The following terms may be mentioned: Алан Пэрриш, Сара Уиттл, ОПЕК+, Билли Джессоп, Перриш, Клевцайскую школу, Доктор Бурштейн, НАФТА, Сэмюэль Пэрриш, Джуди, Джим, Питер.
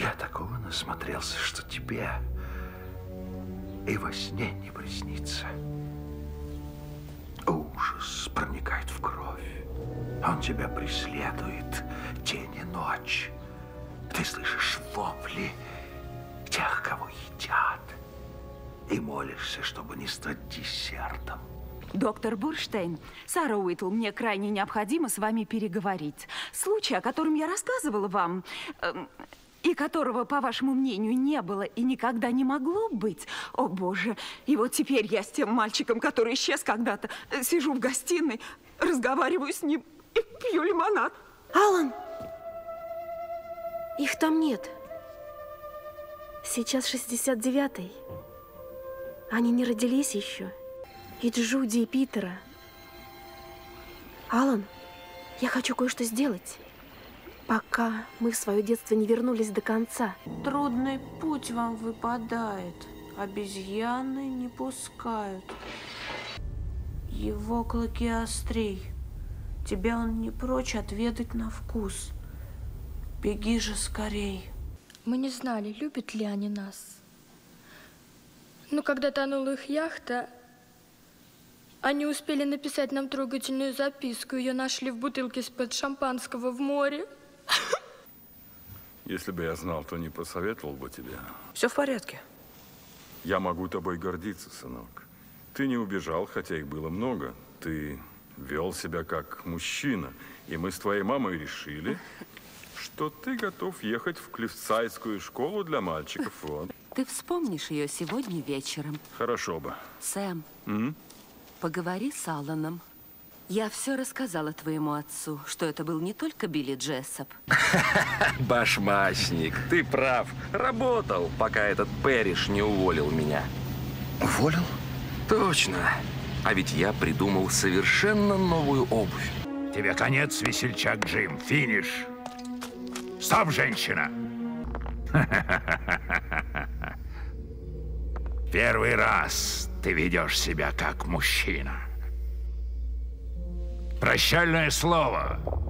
Я такого насмотрелся, что тебе и во сне не приснится. Ужас проникает в кровь. Он тебя преследует день и ночь. Ты слышишь вопли тех, кого едят. И молишься, чтобы не стать десертом. Доктор Бурштейн, Сара Уиттл, мне крайне необходимо с вами переговорить. Случай, о котором я рассказывала вам, и которого, по вашему мнению, не было и никогда не могло быть. О, Боже! И вот теперь я с тем мальчиком, который исчез когда-то, сижу в гостиной, разговариваю с ним и пью лимонад. Алан! Их там нет. Сейчас 69-й. Они не родились еще. И Джуди, и Питера. Алан, я хочу кое-что сделать, пока мы в свое детство не вернулись до конца. Трудный путь вам выпадает. Обезьяны не пускают. Его клыки острей. Тебя он не прочь отведать на вкус. Беги же скорей. Мы не знали, любят ли они нас. Но когда тонула их яхта, они успели написать нам трогательную записку. Ее нашли в бутылке из-под шампанского в море. Если бы я знал, то не посоветовал бы тебе. Все в порядке. Я могу тобой гордиться, сынок. Ты не убежал, хотя их было много. Ты вел себя как мужчина. И мы с твоей мамой решили, что ты готов ехать в Клевцайскую школу для мальчиков. Вот. Ты вспомнишь ее сегодня вечером. Хорошо бы. Сэм. Поговори с Аланом. Я все рассказала твоему отцу, что это был не только Билли Джессоп. Башмачник, ты прав. Работал, пока этот Перриш не уволил меня. Уволил? Точно. А ведь я придумал совершенно новую обувь. Тебе конец, весельчак Джим. Финиш. Стоп, женщина. Первый раз ты ведешь себя как мужчина. Прощальное слово.